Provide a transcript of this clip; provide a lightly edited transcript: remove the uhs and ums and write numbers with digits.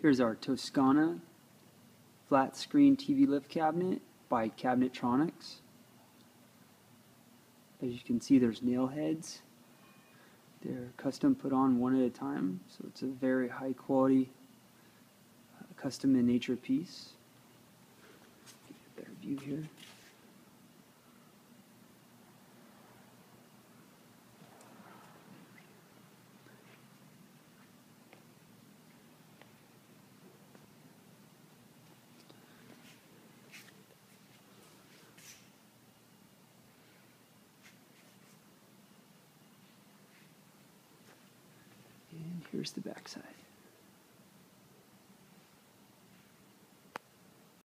Here's our Toscana flat screen TV lift cabinet by Cabinet Tronix. As you can see, there's nail heads. They're custom put on one at a time, so it's a very high quality, custom in nature piece. Get a better view here. Here's the backside.